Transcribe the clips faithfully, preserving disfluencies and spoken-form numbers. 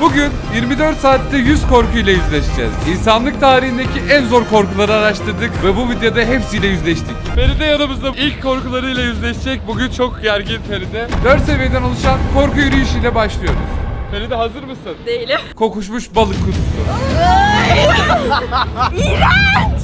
Bugün yirmi dört saatte yüz korkuyla yüzleşeceğiz. İnsanlık tarihindeki en zor korkuları araştırdık ve bu videoda hepsiyle yüzleştik. Feride yanımızda ilk korkularıyla yüzleşecek. Bugün çok gergin Feride. dört seviyeden oluşan korku yürüyüşüyle başlıyoruz. Feride hazır mısın? Değilim. Kokuşmuş balık kutusu. İğrenç!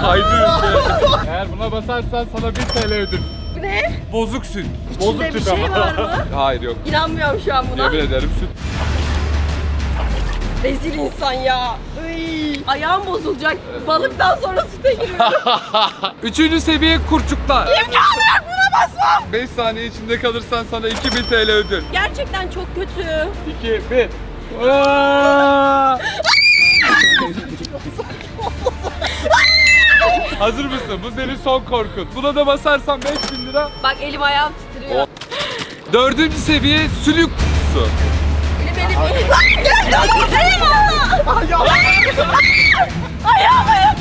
Kaydı ülke. Eğer buna basarsan sana bir T L ödül. Ne? Bozuk süt. İçinde bozuk bir süt şey ama. Var mı? Hayır yok. İnanmıyorum şu an buna. Yemin ederim süt. Rezil insan ya. Iy, ayağım bozulacak. Evet. Balıktan sonra süte giriyorum. Üçüncü seviye kurçuklar. İmkanı yok, buna basmam. beş saniye içinde kalırsan sana iki bin T L ödül. Gerçekten çok kötü. iki, bir. Hazır mısın? Bu senin son korkun. Buna da basarsan beş bin lira. Bak elim ayağım titriyor. O. Dördüncü seviye sülük kutusu. Beni beni beni. Ay göz dolu senin valla. Ayağım ayağım ayağım.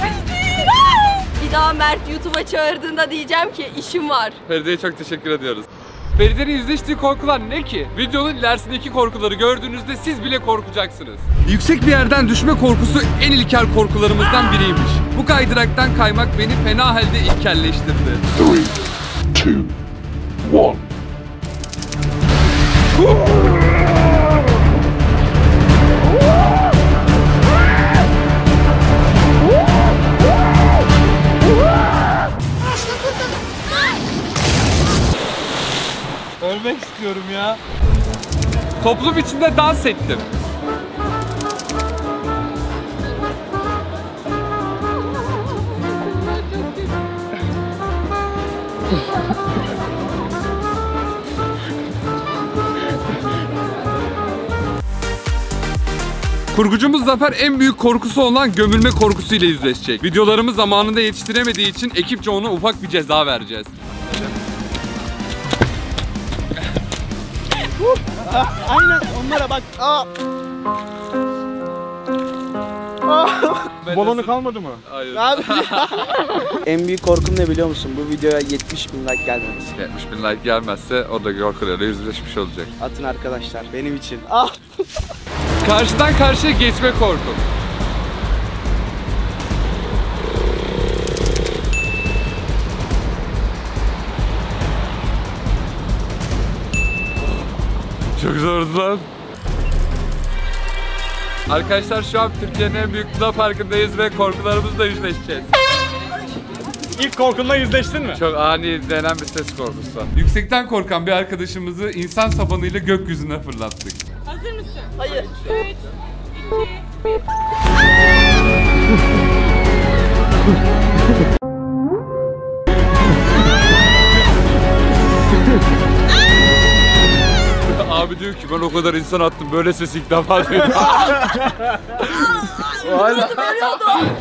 Bir daha Mert YouTube'a çağırdığında diyeceğim ki işim var. Feride'ye çok teşekkür ediyoruz. Feride'nin yüzleştiği korkular ne ki? Videonun ilerisindeki korkuları gördüğünüzde siz bile korkacaksınız. Yüksek bir yerden düşme korkusu en ilkel korkularımızdan biriymiş. Bu kaydıraktan kaymak beni fena halde ilkelleştirdi. üç, iki, bir. Ölmek istiyorum ya. Toplum içinde dans ettim. Kurgucumuz Zafer en büyük korkusu olan gömülme korkusuyla yüzleşecek. Videolarımı zamanında yetiştiremediği için ekipçe ona ufak bir ceza vereceğiz. Aynen onlara bak. Aa. Balonu kalmadı mı? Hayır. En büyük korkum ne biliyor musun? Bu videoya yetmiş bin like gelmemesi. yetmiş bin like gelmezse o da korkularıyla yüzleşmiş olacak. Atın arkadaşlar benim için. Karşıdan karşıya geçme korkum. Çok zordu lan. Arkadaşlar şu an Türkiye'nin en büyük Luna Parkı'ndayız ve korkularımızla yüzleşeceğiz. İlk korkunla yüzleştin mi? Çok ani denen bir ses korkusu. Yüksekten korkan bir arkadaşımızı insan sabanıyla gökyüzüne fırlattık. Hazır mısın? Hayır. üç, iki, bir. Abi diyor ki ben o kadar insan attım böyle ses ilk defa duydum.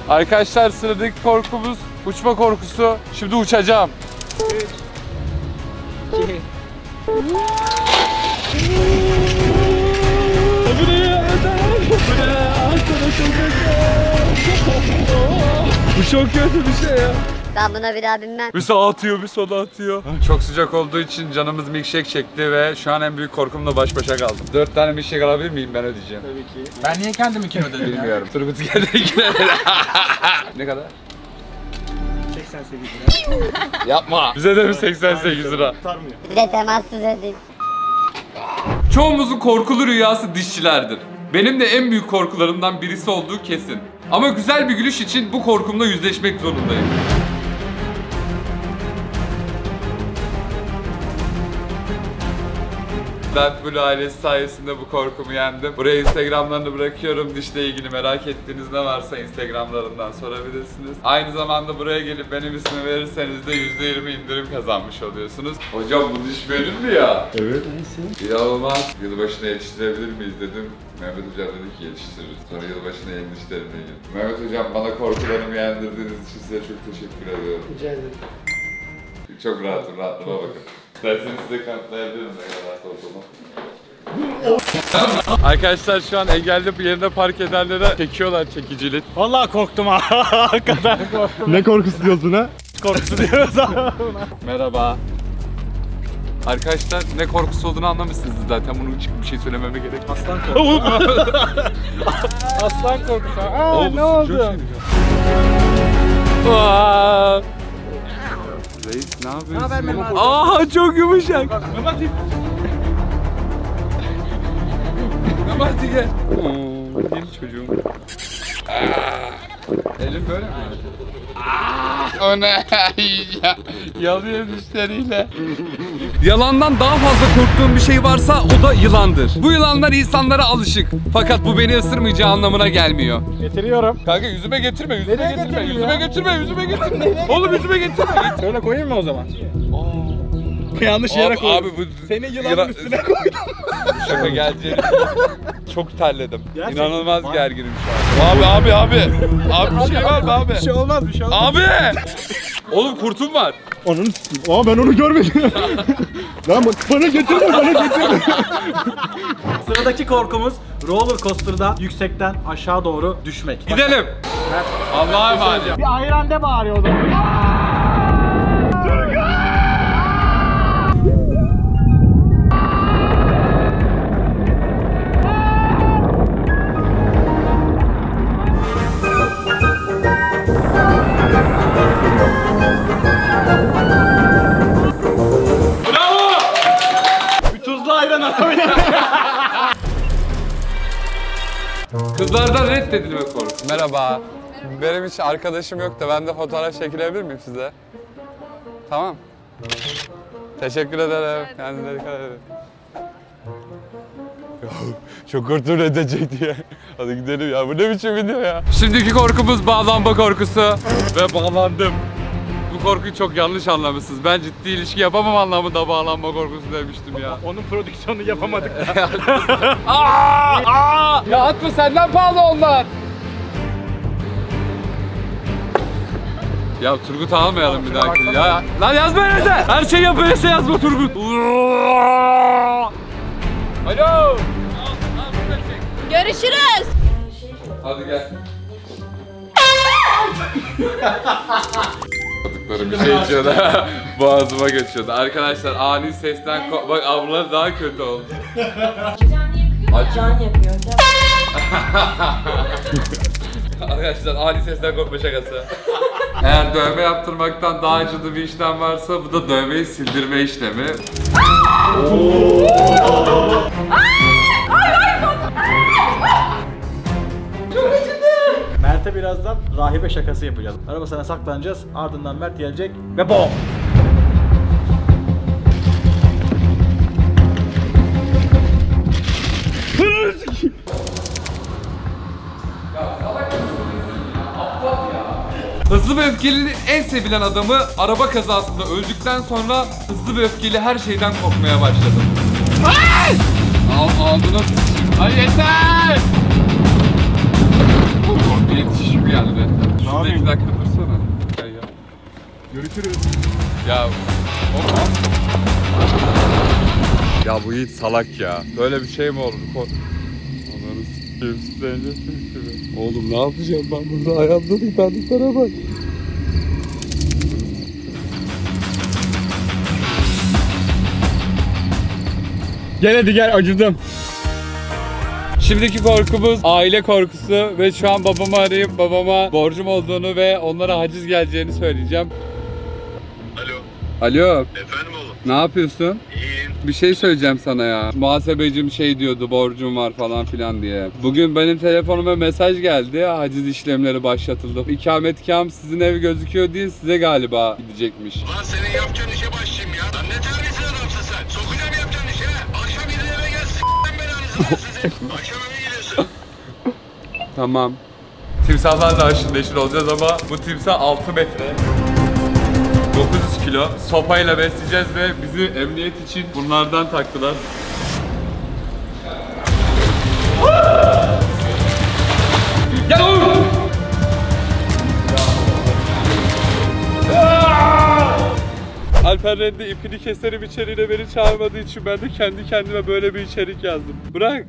Arkadaşlar sıradaki korkumuz uçma korkusu. Şimdi uçacağım. üç, iki. Bu çok kötü bir şey ya. Ben buna bir daha binmem. Bir sağa atıyor, bir sola atıyor. Çok sıcak olduğu için canımız milkshake çekti ve şu an en büyük korkumla baş başa kaldım. Dört tane milkshake alabilir miyim? Ben ödeyeceğim. Tabii ki. Ben niye kendimi kim ödedim? Bilmiyorum. Turgut kendimkine ödedim. Ne kadar? seksen sekiz lira. Yapma. Bize de mi seksen sekiz lira? Tutarmıyor. Bize temassız ödeyim. Çoğumuzun korkulu rüyası dişçilerdir. Benim de en büyük korkularımdan birisi olduğu kesin. Ama güzel bir gülüş için bu korkumla yüzleşmek zorundayım. Ben Bülü ailesi sayesinde bu korkumu yendim. Buraya Instagram'larını bırakıyorum. Dişle ilgili merak ettiğiniz ne varsa Instagram'larından sorabilirsiniz. Aynı zamanda buraya gelip benim ismi verirseniz de yüzde yirmi indirim kazanmış oluyorsunuz. Hocam bu diş verir mi ya? Evet. Neyse. İnanılmaz. Yılbaşına yetiştirebilir miyiz dedim. Mehmet hocam dedi ki yetiştiririz. Sonra yılbaşına yeni dişlerine girdim. Mehmet hocam bana korkularımı yendirdiğiniz için size çok teşekkür ediyorum. Rica ederim. Çok rahatım, rahatlıma bakın. İsterseniz size kanıtlayabilirim ne kadar korktuğumu. Arkadaşlar şu an engelli yerine park edenlere çekiyorlar çekiciyle. Vallahi korktum ha, hakikaten korktum. Ne korkusu diyoruz buna? Korkusu diyoruz ha. Merhaba. Arkadaşlar ne korkusu olduğunu anlamışsınız zaten. Bunun için bir şey söylememe gerek yok. Aslan korkusu. Aslan korkusu. Aa, Oğlum, ne oldu? Aa. Reis ne yapıyorsun? Ne haber? Aa, çok yumuşak. Mehmet'i. Mehmet'i gel. Benim çocuğum. Elim böyle mi? Aaaa! O ne? Yalıyor müşteriyle. Yalandan daha fazla korktuğum bir şey varsa o da yılandır. Bu yılanlar insanlara alışık. Fakat bu beni ısırmayacağı anlamına gelmiyor. Getiriyorum. Kanka yüzüme getirme, yüzüme nereye getirme, yüzüme getirme, yüzüme getirme. Oğlum yüzüme getirme. Şöyle koyayım mı o zaman? Yanlış yere koydum. Bu... Seni yılanın üstüne koydum. Şaka geleceğim. Çok terledim. Gerçekten. İnanılmaz gerginim şu an. Abi abi abi. Abi bir şey var mı abi? Bir şey olmaz, bir şey olmaz. Abi! Oğlum kurtum var. Onun Aa ben onu görmedim. Lan bana getirme, bana getirme. Sıradaki korkumuz roller coaster'da yüksekten aşağı doğru düşmek. Gidelim. Allah'a emanet. Bir ayran de bağırıyor o zaman. Kızlardan reddedilme korkusu. Merhaba. Benim hiç arkadaşım yok da ben de fotoğraf çekilebilir miyim size? Tamam. Teşekkür ederim. Kendinize dikkat edin. Çok korktum reddedecek diye. Hadi gidelim ya. Bu ne biçim video ya? Şimdiki korkumuz bağlanma korkusu. Ve bağlandım. Bu korkuyu çok yanlış anlamışsınız. Ben ciddi ilişki yapamam anlamında bağlanma korkusu demiştim ya. Onun prodüksiyonunu yapamadık da. Aa, aa! Ya atma senden pahalı onlar. Ya Turgut almayalım bir dahaki. Ya lan yazma öyleyse. Her şey yap öyleyse yazma Turgut. Alo. Görüşürüz. Hadi gel. Bir şey içiyordu, boğazıma geçiyordu. Arkadaşlar ani sesten bak ablalar daha kötü oldu. Can yapıyor. Arkadaşlar ani sesten korkma şakası. Eğer dövme yaptırmaktan daha acılı bir işlem varsa bu da dövmeyi sildirme işlemi. Mert'e birazdan rahibe şakası yapacağız. Arabasına saklanacağız, ardından Mert gelecek ve bom! Hızlı ve Öfkeli'nin en sevilen adamı araba kazasında öldükten sonra Hızlı ve Öfkeli her şeyden korkmaya başladı. Ay! Al, aldın o. Ay yeter! Yetişim geldi. Şurada iki dakika dursana. Gel ya. Görüşürüz. Ya. Olmaz. Ya bu Yiğit salak ya. Böyle bir şey mi olur? Onları s**eyim. S**eyim. Oğlum ne yapacağım ben burada? Ayağımda değil. Ben bir tarafa bak. Gel hadi gel. Acıdım. Şimdiki korkumuz aile korkusu ve şu an babamı arayıp babama borcum olduğunu ve onlara haciz geleceğini söyleyeceğim. Alo. Alo. Efendim oğlum. Ne yapıyorsun? İyiyim. Bir şey söyleyeceğim sana ya. Muhasebecim şey diyordu, borcum var falan filan diye. Bugün benim telefonuma mesaj geldi. Haciz işlemleri başlatıldı. İkametgahım sizin evi gözüküyor değil, size galiba gidecekmiş. Lan senin yapacağın işe başlayayım ya. Lan ne terbiyesiz adamsın sen. Sokacağım yapacağın işe. Akşam gidin eve gel s***den belanızı. Akşam eve gidiyorsun. Tamam. Timsahlarla aşırı neşir olacağız ama bu timsah altı metre. dokuz yüz kilo. Sopayla besleyeceğiz ve bizi emniyet için bunlardan taktılar. Gel oğlum! Alper Red'de ipini keserim içeriğine beni çağırmadığı için ben de kendi kendime böyle bir içerik yazdım. Bırak!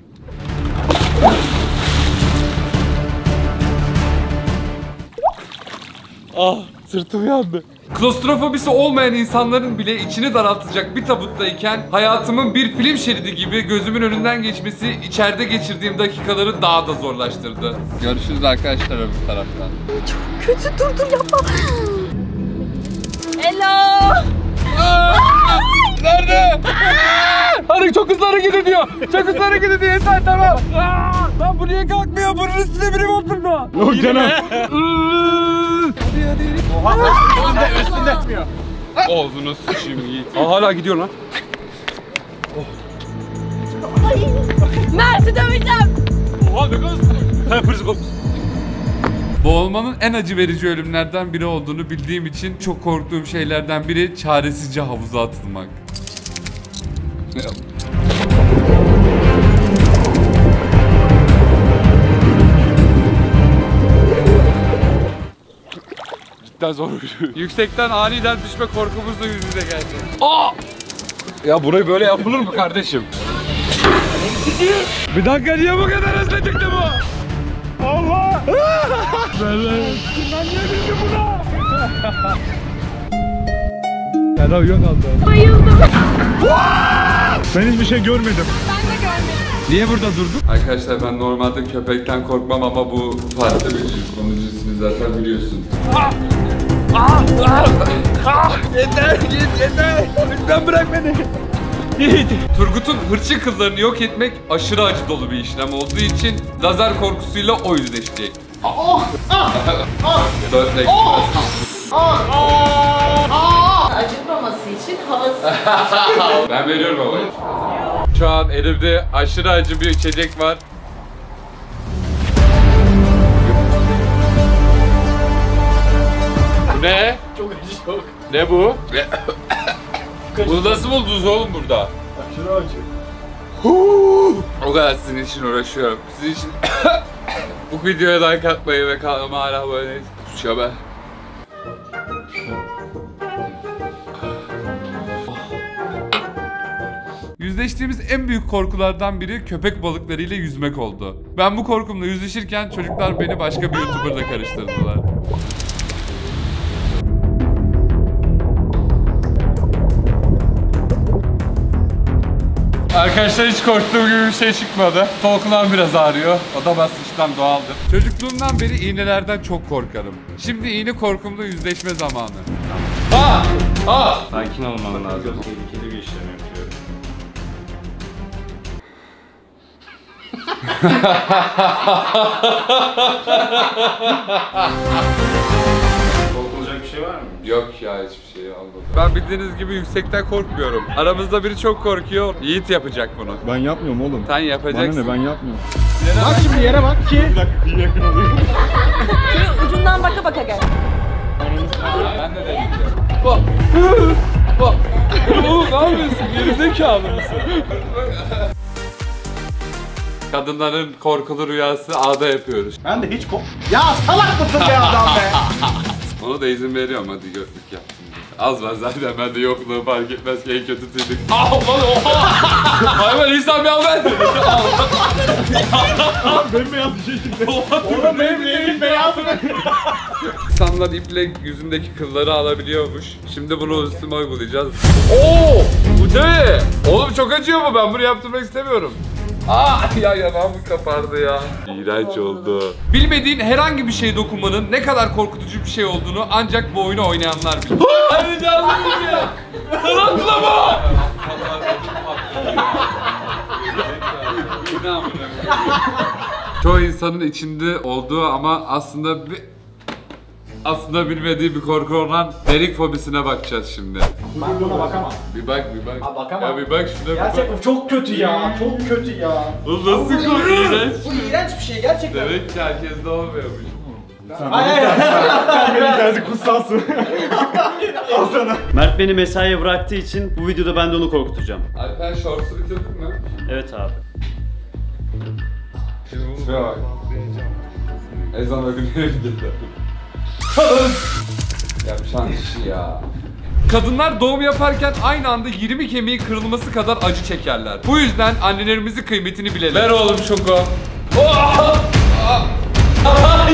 Ah, sırtım yandı. Klostrofobisi olmayan insanların bile içini daraltacak bir tabuttayken hayatımın bir film şeridi gibi gözümün önünden geçmesi içeride geçirdiğim dakikaları daha da zorlaştırdı. Görüşürüz arkadaşlar öbür taraftan. Çok kötü, dur dur yapma. Hello. Aa, nerede? Hadi çok hızlı hareket ediyor. Çok hızlı hareket ediyor. Yeter tamam. Lan bu niye kalkmıyor? Bunun üstüne biri oturma. Yok canım. Hadi hadi. Oha, üstünde, üstünde etmiyor. Ağzını sıçayım Yiğit. Aa, hala gidiyor lan. Oh. Mert'i döveceğim. Oha ne kadar sıçıyor. Boğulmanın en acı verici ölümlerden biri olduğunu bildiğim için çok korktuğum şeylerden biri çaresizce havuza atılmak. Cidden zor bir yüksekten aniden düşme korkumuzla yüz yüze geldi. Aa! Ya burayı böyle yapılır mı kardeşim? Bir dakika niye bu kadar hızlı çıktı bu? Allah! Ben niye bildim buna? Yarav yok aldı. Bayıldım. Ben hiçbir şey görmedim. Ben de görmedim. Niye burada durdun? Arkadaşlar ben normalde köpekten korkmam ama bu farklı bir şey. Konucusunu zaten biliyorsun. Ah! Ah! Ah! Ah! Yeter! Git! Yeter! Lütfen bırak beni! Turgut'un hırçın kızlarını yok etmek aşırı acı dolu bir işlem olduğu için lazer korkusuyla o yüzleşecek. Oh! Ah! Ah! Dörtlek. Oh! Ah! Ah! Acımaması için havası. Ben veriyorum havayı. Şu an elimde aşırı acı bir içecek var. Ne? Çok acı çok. Ne bu? Bunu nasıl buldunuz oğlum burada? Aşırı acı. O kadar sizin için uğraşıyorum. Sizin için bu videoya like atmayı ve kanalıma hala abone olmayı unutmayın. Ben. Yüzleştiğimiz en büyük korkulardan biri köpek balıklarıyla yüzmek oldu. Ben bu korkumla yüzleşirken çocuklar beni başka bir YouTuber'la karıştırdılar. Arkadaşlar hiç korktuğum gibi bir şey çıkmadı. Sol kulağım biraz ağrıyor. O da basınçtan doğaldır. Çocukluğumdan beri iğnelerden çok korkarım. Şimdi iğne korkumla yüzleşme zamanı. Aa! Aa! Sakin olman lazım. Tehlikeli bir işlem yapıyorum. Korkulacak bir şey var mı? Yok ya hiçbir şey anladım. Ben bildiğiniz gibi yüksekten korkmuyorum. Aramızda biri çok korkuyor. Yiğit yapacak bunu. Ben yapmıyorum oğlum. Sen yapacaksın. Bana ne ben yapmıyorum. Yere bak, bak şimdi yere bak ki. Bir dakika bir yakın olayım. Şöyle ucundan baka baka gel. Ben de deneyeceğim. Bak. Bak. Oğlum ne yapıyorsun? Gerizekalı mısın? Kadınların korkulu rüyası ağda yapıyoruz. Ben de hiç kork... Ya salak mısın be adam be? Ona da izin veriyorum hadi gördük ya. Az var zaten ben de yokluğu fark etmez ki en kötü tüydük. Ah lan oha! Hayvan insan bir haber dedi. Bembeyaz bir şey çıktı. Orada bembeyazın beyazını. İnsanlar iple yüzümdeki kılları alabiliyormuş. Şimdi bunu üstüme uygulayacağız. Oo! Bu ne? Oğlum çok acıyor mu? Ben bunu yaptırmak istemiyorum. Aa ya yanağım kapardı ya. İğrenç oldu. Bilmediğin herhangi bir şeye dokunmanın ne kadar korkutucu bir şey olduğunu ancak bu oyunu oynayanlar bilir. Hadi canlı ya. Sanatla mı? Çoğu insanın içinde olduğu ama aslında bi... aslında bilmediği bir korku olan delik fobisine bakacağız şimdi. Ben buna bakamam. Bir bak bir bak. Aa, bakamam. Ya bir bak şuna. Gerçekten çok kötü ya. Çok kötü ya. Bu nasıl korku? Bu iğrenç bir şey gerçekten. Demek ki herkes de olmuyor bu. Hayır. Benim terzi kutsalsın. Al sana. Mert beni mesaiye bıraktığı için bu videoda ben de onu korkutacağım. Alper shorts'u bitirdin mi? Evet abi. Şuraya bak. Ezan ödülleri bitirdi. Kadın! Yapşan kişi ya. Kadınlar doğum yaparken aynı anda yirmi kemiği kırılması kadar acı çekerler. Bu yüzden annelerimizin kıymetini bilelim. Ver oğlum şoko. Oha!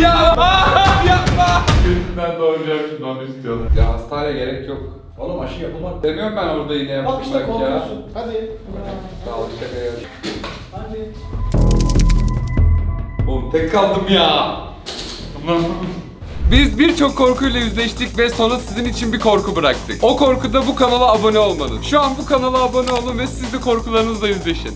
Ya! Yapma! Birisinden doğuracağım şimdi onu istiyorlar. Ya hastaneye gerek yok. Oğlum aşı yapılmak. Demiyorum ben orada yine yapmak ya. Bak işte korkuyorsun. Hadi. Sağlık şakaya. Hadi. Oğlum tek kaldım ya. Biz birçok korkuyla yüzleştik ve sonra sizin için bir korku bıraktık. O korkuda bu kanala abone olmanız. Şu an bu kanala abone olun ve siz de korkularınızla yüzleşin.